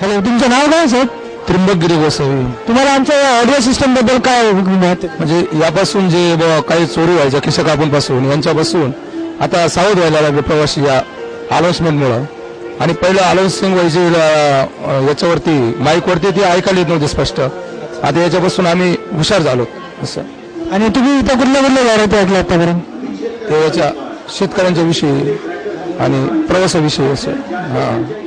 Hello, तुमचं नाव काय sir? Trimbak गिरी गोसावी. तुम्हाला आमच्या या ऑडिओ सिस्टम बद्दल काय माहिती? म्हणजे यापासून जे काही चोरी व्हायच्या खिशा कापूनपासून यांच्यापासून आता सावध व्हायला लागले प्रवासी या अनाऊन्समेंटमुळं. आणि पहिलं अनाऊन्सिंग व्हायची याच्यावरती माईकवरती ती ऐकायला येत नव्हती स्पष्ट. आता याच्यापासून आम्ही हुशार झालो असं. आणि तुम्ही इथं कुठल्या कुठल्या गाड्या ऐकल्या आतापर्यंत? याच्या शेतकऱ्यांच्या विषयी आणि प्रवासाविषयी असं. हां,